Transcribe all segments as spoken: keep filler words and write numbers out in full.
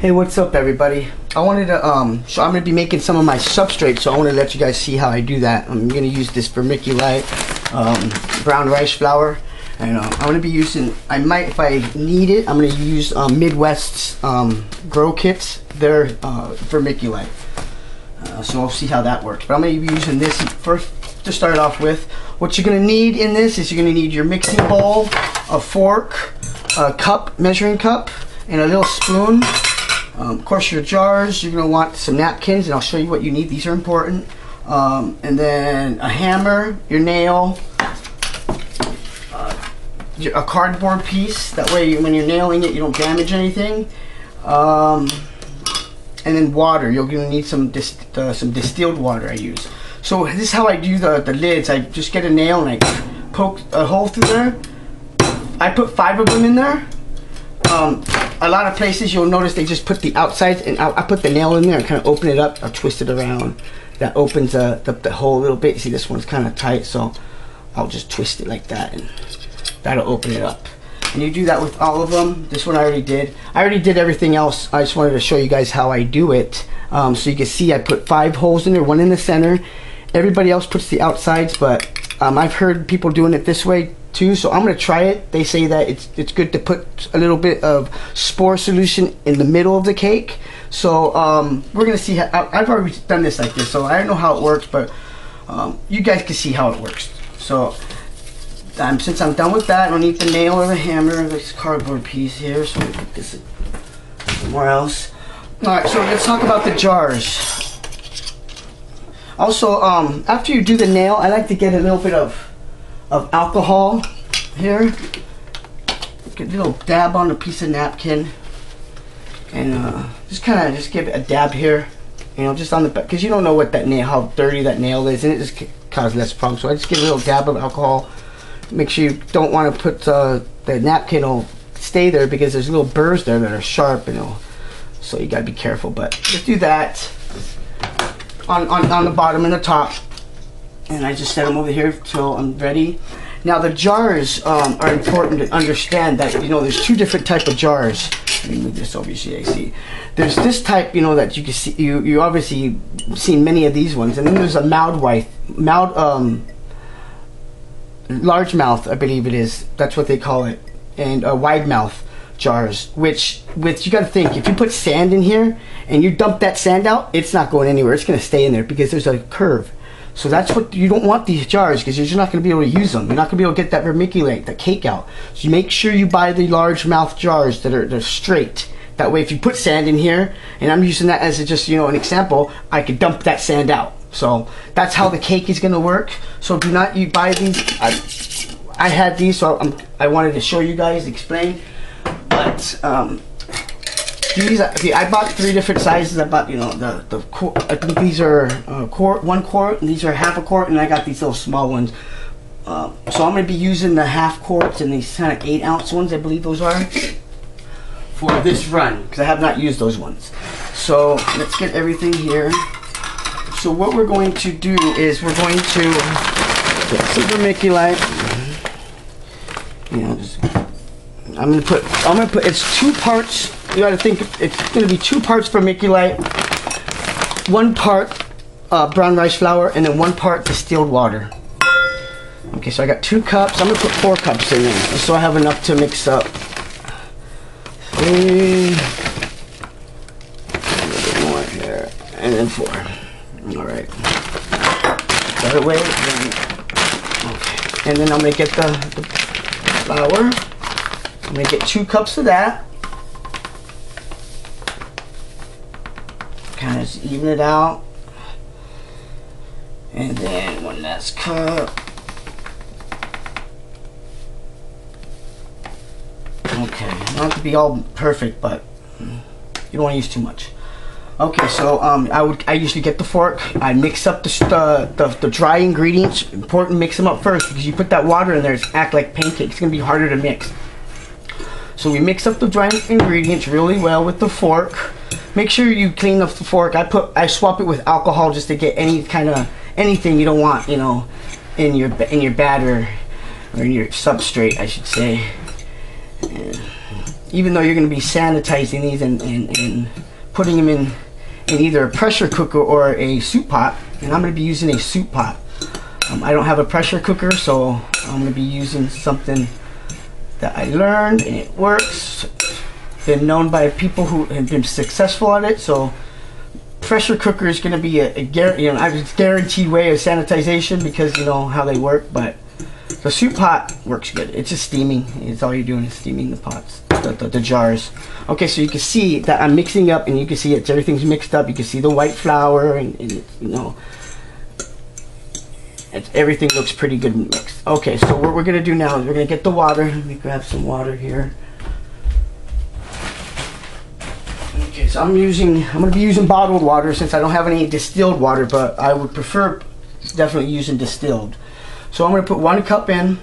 Hey, what's up everybody? I wanted to, um, so I'm going to be making some of my substrate, so I want to let you guys see how I do that. I'm going to use this vermiculite, um, brown rice flour, and um, I'm going to be using, I might, if I need it, I'm going to use um, Midwest's um, grow kits, their uh, vermiculite. Uh, so we'll see how that works. But I'm going to be using this first to start off with. What you're going to need in this is you're going to need your mixing bowl, a fork, a cup, measuring cup, and a little spoon. Um, of course, your jars, you're going to want some napkins, and I'll show you what you need. These are important. Um, and then a hammer, your nail, uh, your, a cardboard piece. That way, you, when you're nailing it, you don't damage anything. Um, and then water. You're going to need some dis uh, some distilled water I use. So this is how I do the, the lids. I just get a nail and I poke a hole through there. I put five of them in there. Um, A lot of places you'll notice they just put the outsides, and I, I put the nail in there and kind of open it up. I twist it around. That opens up uh, the, the hole a little bit. See, this one's kind of tight, so I'll just twist it like that, and that'll open it up. And you do that with all of them. This one I already did. I already did everything else. I just wanted to show you guys how I do it. Um, so you can see I put five holes in there, one in the center. Everybody else puts the outsides, but um, I've heard people doing it this way too, so I'm going to try it. They say that it's it's good to put a little bit of spore solution in the middle of the cake. So um, we're going to see how, I, I've already done this like this, so I don't know how it works, but um, you guys can see how it works. So um, since I'm done with that, I don't need the nail or the hammer. This cardboard piece here, so I'm going to put this somewhere else. Alright, so let's talk about the jars. Also, um, after you do the nail, I like to get a little bit of of alcohol here. Get a little dab on a piece of napkin, and uh, just kind of just give it a dab here, you know, just on the back, because you don't know what that nail, how dirty that nail is, and it just causes less problems. So I just give a little dab of alcohol. Make sure you don't want to put uh, the napkin will stay there because there's little burrs there that are sharp, and it'll, so you gotta be careful. But just do that on on, on the bottom and the top. And I just set them over here till I'm ready. Now the jars um, are important to understand that, you know, there's two different types of jars. Let me move this over so you see. There's this type, you know, that you can see, you, you obviously seen many of these ones. And then there's a mild white, mild, um, large mouth, I believe it is. That's what they call it. And a wide mouth jars, which with, you got to think, if you put sand in here and you dump that sand out, it's not going anywhere. It's going to stay in there because there's a curve. So that's what, you don't want these jars because you're just not going to be able to use them. You're not going to be able to get that vermiculite, the cake out. So you make sure you buy the large mouth jars that are they're straight. That way if you put sand in here, and I'm using that as a, just, you know, an example, I could dump that sand out. So that's how the cake is going to work. So do not, you buy these. I, I had these, so I'm, I wanted to show you guys, explain. But um, these, I bought three different sizes. I bought, you know, the, the quart, I think these are uh, quart, one quart, and these are half a quart, and I got these little small ones. Uh, so I'm going to be using the half quarts and these kind of eight ounce ones, I believe those are, for this run, because I have not used those ones. So let's get everything here. So what we're going to do is we're going to get some vermiculite. You know, just, I'm going to put, I'm going to put, it's two parts. You gotta think, it's gonna be two parts vermiculite, one part uh, brown rice flour, and then one part distilled water. Okay, so I got two cups. I'm gonna put four cups in there, so I have enough to mix up. Three, a little bit more here, and then four. All right. That away. Okay. And then I'm gonna get the, the flour. I'm gonna get two cups of that. Kind of just even it out, and then one last cup. Okay, not to be all perfect, but you don't want to use too much. Okay, so um, I would I usually get the fork. I mix up the, uh, the the dry ingredients. Important, mix them up first, because you put that water in there, it's act like pancakes. It's gonna be harder to mix. So we mix up the dry ingredients really well with the fork. Make sure you clean up the fork. I put, I swap it with alcohol just to get any kind of anything you don't want, you know, in your in your batter or in your substrate, I should say. And even though you're going to be sanitizing these and, and, and putting them in, in either a pressure cooker or a soup pot, and I'm going to be using a soup pot. Um, I don't have a pressure cooker, so I'm going to be using something that I learned and it works. Been known by people who have been successful at it, so pressure cooker is going to be a, a, you know, a guaranteed way of sanitization because you know how they work, but the soup pot works good. It's just steaming. It's all you're doing is steaming the pots, the, the, the jars. Okay, so you can see that I'm mixing up, and you can see it's everything's mixed up. You can see the white flour, and, and you know, it's, everything looks pretty good mixed. Okay, so what we're going to do now is we're going to get the water. Let me grab some water here. Okay, so I'm using, I'm going to be using bottled water since I don't have any distilled water, but I would prefer definitely using distilled. So I'm going to put one cup in.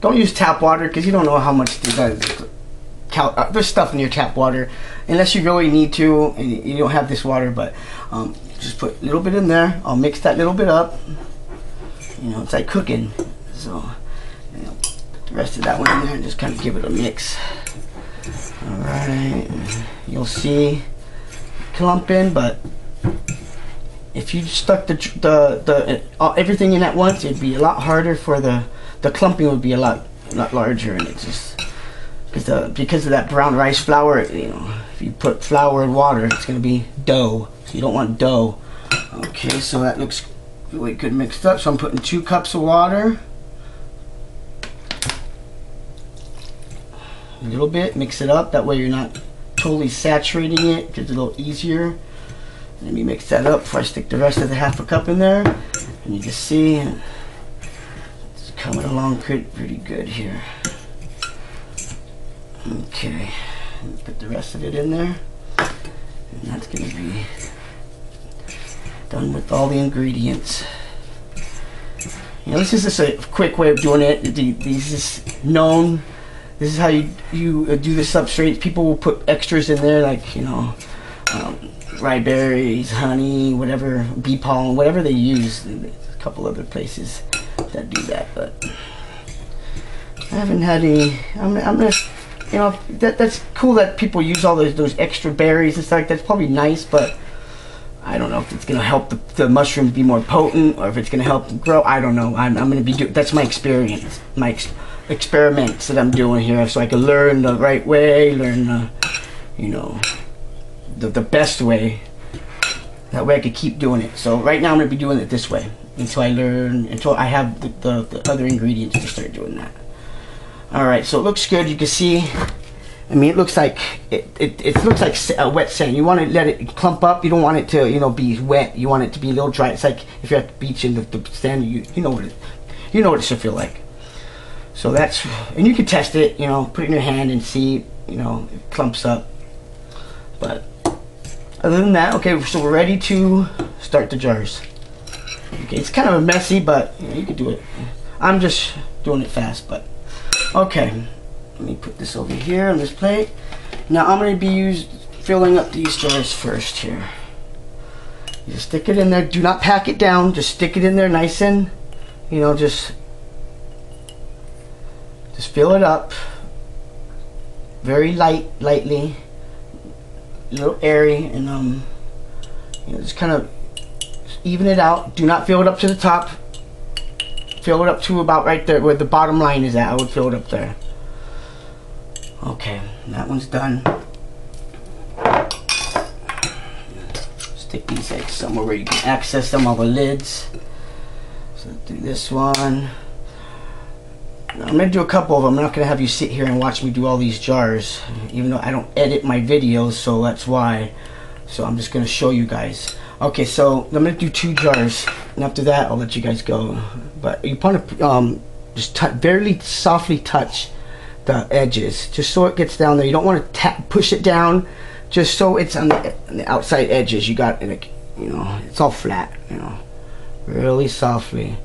Don't use tap water because you don't know how much there's stuff in your tap water unless you really need to and you don't have this water, but um, just put a little bit in there. I'll mix that little bit up. You know, it's like cooking. So you know, put the rest of that one in there and just kind of give it a mix. Alright, you'll see clumping, but if you stuck the, the, the uh, everything in at once, it'd be a lot harder for the, the clumping would be a lot, a lot larger, and it's just, because, the, because of that brown rice flour, you know, if you put flour and water, it's gonna be dough, so you don't want dough. Okay, so that looks really good mixed up, so I'm putting two cups of water, a little bit, mix it up, that way you're not totally saturating it, it's a little easier. Let me mix that up before I stick the rest of the half a cup in there. And you can see it's coming along pretty good here. Okay, put the rest of it in there. And that's going to be done with all the ingredients. You know, this is just a quick way of doing it. This is known. This is how you, you do the substrates. People will put extras in there, like, you know, um, rye berries, honey, whatever, bee pollen, whatever they use. There's a couple other places that do that, but I haven't had any. I'm, I'm just, you know, that that's cool that people use all those those extra berries and stuff like that. That's probably nice, but I don't know if it's gonna help the, the mushrooms be more potent or if it's gonna help them grow. I don't know. I'm I'm gonna be doing. That's my experience, my ex experiments that I'm doing here, so I can learn the right way, learn the, you know, The, the best way. That way I could keep doing it. So right now I'm going to be doing it this way until I learn, until I have the, the, the other ingredients to start doing that. Alright, so it looks good. You can see, I mean, it looks like it, it, it looks like a wet sand. You want to let it clump up. You don't want it to, you know, be wet. You want it to be a little dry. It's like if you're at the beach and the, the sand, you, you know what it, you know what it should feel like. So that's, and you can test it, you know, put it in your hand and see, you know, it clumps up. But other than that, okay, so we're ready to start the jars. Okay, it's kind of messy, but you know, you can do it. I'm just doing it fast, but okay. Let me put this over here on this plate. Now I'm going to be used, filling up these jars first here. You just stick it in there. Do not pack it down. Just stick it in there nice and, you know, just, just fill it up. Very light, lightly. A little airy, and um, you know, just kind of even it out. Do not fill it up to the top. Fill it up to about right there where the bottom line is at. I would fill it up there. Okay, that one's done. Stick these eggs somewhere where you can access them, all the lids. So do this one. I'm going to do a couple of them. I'm not going to have you sit here and watch me do all these jars, even though I don't edit my videos, so that's why. So I'm just going to show you guys. Okay, so I'm going to do two jars, and after that I'll let you guys go. But you want to um, just barely softly touch the edges, just so it gets down there. You don't want to tap, push it down, just so it's on the, on the outside edges. You got, you know, it's all flat, you know, really softly.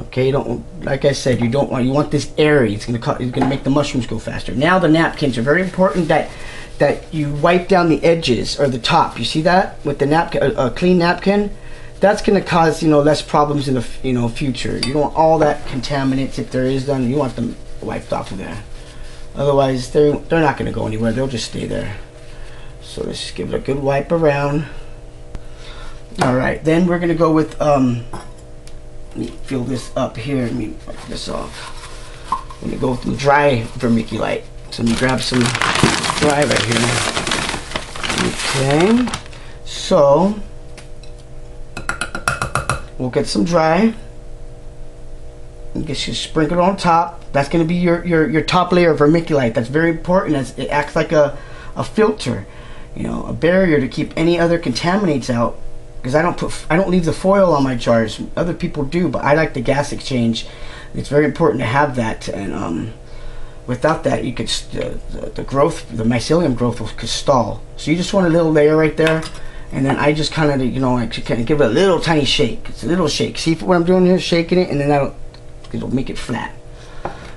Okay, you don't, like I said, you don't want, you want this airy. It's gonna cut, it's gonna make the mushrooms go faster. Now the napkins are very important that that you wipe down the edges or the top. You see that with the napkin, a, a clean napkin. That's gonna cause, you know, less problems in the, you know, future. You don't want all that contaminants if there is none. You want them wiped off of there. Otherwise, they're, they're not going to go anywhere. They'll just stay there. So let's just give it a good wipe around. Alright, then we're going to go with, um, let me fill this up here. Let me wipe this off. I'm going to go with some dry vermiculite. So let me grab some dry right here. Okay. So, we'll get some dry. I guess you sprinkle it on top. That's going to be your, your, your top layer of vermiculite. That's very important. It's, it acts like a, a filter, you know, a barrier to keep any other contaminants out. Because I don't put, I don't leave the foil on my jars. Other people do, but I like the gas exchange. It's very important to have that. And um, without that, you could uh, the, the growth, the mycelium growth will could stall. So you just want a little layer right there. And then I just kind of, you know, like kind of give it a little tiny shake. It's a little shake. See what I'm doing here? Shaking it, and then that'll, it'll make it flat.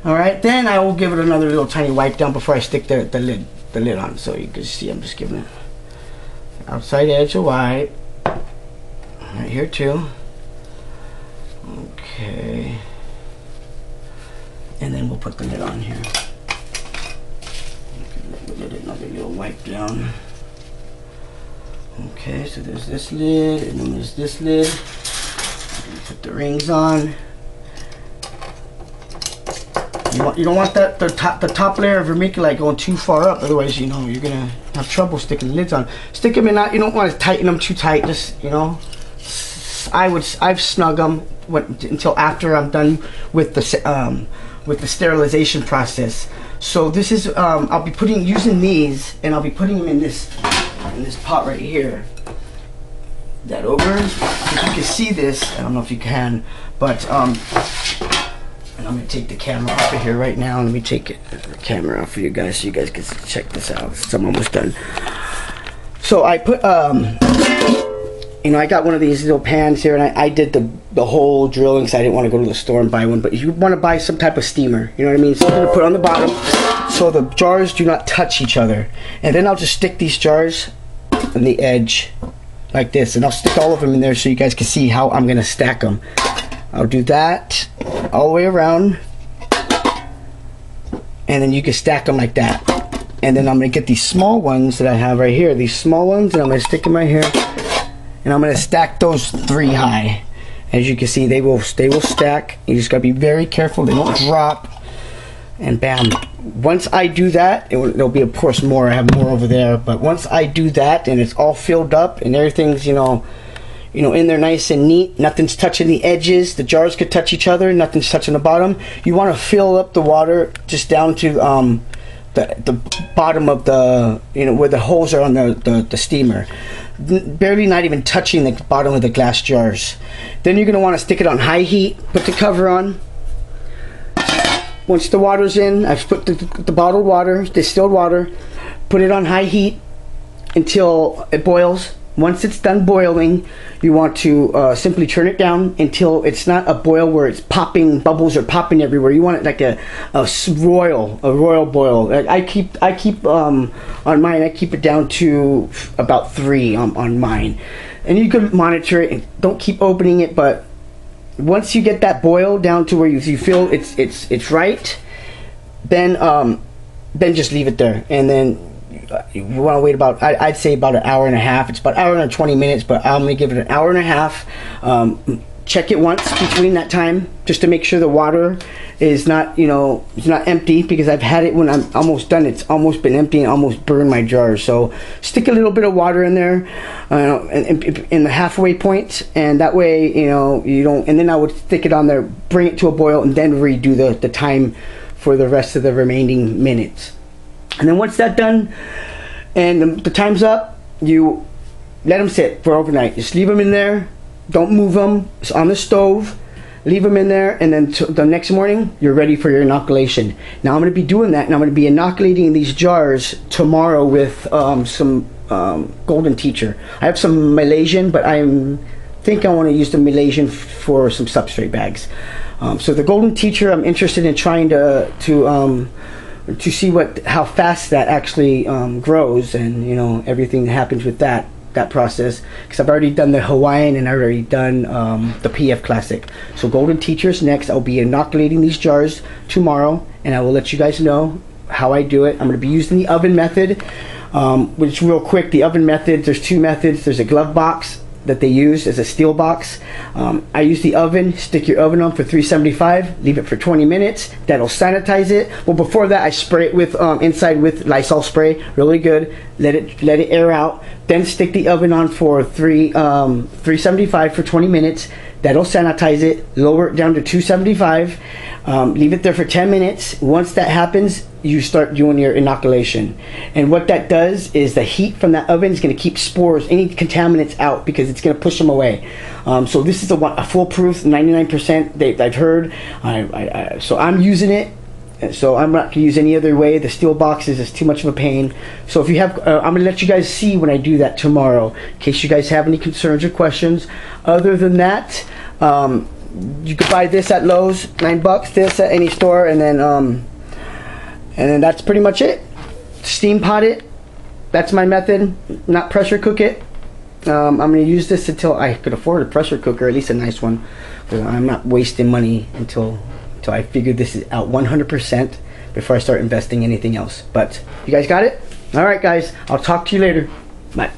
Alright, then I will give it another little tiny wipe down before I stick the, the lid the lid on. So you can see I'm just giving it outside edge a wipe. Right here too. Okay. And then we'll put the lid on here. Give it another little wipe down. Okay, so there's this lid, and then there's this lid. Put the rings on. You want, you don't want that the top the top layer of vermiculite going too far up, otherwise you know you're gonna have trouble sticking lids on. Stick them in. Not, you don't want to tighten them too tight. Just you know, I would I've snug them when, until after I'm done with the um, with the sterilization process. So this is um, I'll be putting using these, and I'll be putting them in this in this pot right here. That over. If you can see this, I don't know if you can, but um. And I'm going to take the camera off of here right now. Let me take it, the camera off for you guys so you guys can check this out. I'm almost done. So I put, um, you know, I got one of these little pans here, and I, I did the, the whole drilling because I didn't want to go to the store and buy one. But you want to buy some type of steamer, you know what I mean? Something to put on the bottom so the jars do not touch each other. And then I'll just stick these jars on the edge like this. And I'll stick all of them in there so you guys can see how I'm going to stack them. I'll do that all the way around, and then you can stack them like that. And then I'm going to get these small ones that I have right here, these small ones, and I'm going to stick them right here, and I'm going to stack those three high. As you can see, they will they will stack. You just got to be very careful they don't drop. And bam, once I do that, it will, there'll be of course more. I have more over there, but once I do that and it's all filled up and everything's, you know, you know, in there nice and neat, nothing's touching the edges, the jars could touch each other, nothing's touching the bottom. You want to fill up the water just down to um, the, the bottom of the, you know, where the holes are on the, the, the steamer. N- barely not even touching the bottom of the glass jars. Then you're going to want to stick it on high heat, put the cover on. Once the water's in, I've put the, the bottled water, distilled water, put it on high heat until it boils. Once it's done boiling, you want to uh, simply turn it down until it's not a boil where it's popping, bubbles are popping everywhere. You want it like a, a royal, a royal boil. I keep, I keep um, on mine, I keep it down to about three on, on mine. And you can monitor it and don't keep opening it, but once you get that boil down to where you, you feel it's, it's, it's right, then, um, then just leave it there. And then you want to wait about, I'd say about an hour and a half. It's about an hour and twenty minutes, but I'm going to give it an hour and a half. Um, check it once between that time just to make sure the water is not, you know, it's not empty, because I've had it when I'm almost done. It's almost been empty and almost burned my jars. So stick a little bit of water in there uh, in, in the halfway point, and that way, you know, you don't, and then I would stick it on there, bring it to a boil, and then redo the, the time for the rest of the remaining minutes. And then once that's done and the, the time's up, you let them sit for overnight. Just leave them in there. Don't move them. It's on the stove. Leave them in there, and then t the next morning, you're ready for your inoculation. Now I'm going to be doing that, and I'm going to be inoculating these jars tomorrow with um, some um, Golden Teacher. I have some Malaysian, but I'm... I think I want to use the Malaysian for some substrate bags. Um, so the Golden Teacher, I'm interested in trying to... to um, to see what how fast that actually um, grows, and you know everything that happens with that that process, because I've already done the Hawaiian, and I've already done um, the P F Classic. So Golden Teacher's next. I'll be inoculating these jars tomorrow, and I will let you guys know how I do it. I'm going to be using the oven method, um, which real quick, the oven method, there's two methods. There's a glove box that they use as a steel box. Um, I use the oven, stick your oven on for three seventy-five, leave it for twenty minutes. That'll sanitize it. Well, before that, I spray it with um, inside with Lysol spray, really good. Let it let it air out. Then stick the oven on for three um, three seventy-five for twenty minutes. That'll sanitize it. Lower it down to two seventy-five. Um, leave it there for ten minutes. Once that happens, you start doing your inoculation. And what that does is the heat from that oven is going to keep spores, any contaminants out, because it's going to push them away. Um, so this is a, a foolproof ninety-nine percent that I've heard. I, I, I, so I'm using it. So I'm not going to use any other way. The steel boxes is too much of a pain. So if you have, uh, I'm going to let you guys see when I do that tomorrow, in case you guys have any concerns or questions. Other than that, um, you can buy this at Lowe's, nine bucks. This at any store, and then um, and then that's pretty much it. Steam pot it. That's my method. Not pressure cook it. Um, I'm going to use this until I could afford a pressure cooker, at least a nice one. Because I'm not wasting money until. So I figured this is out one hundred percent before I start investing anything else. But you guys got it? All right, guys. I'll talk to you later. Bye.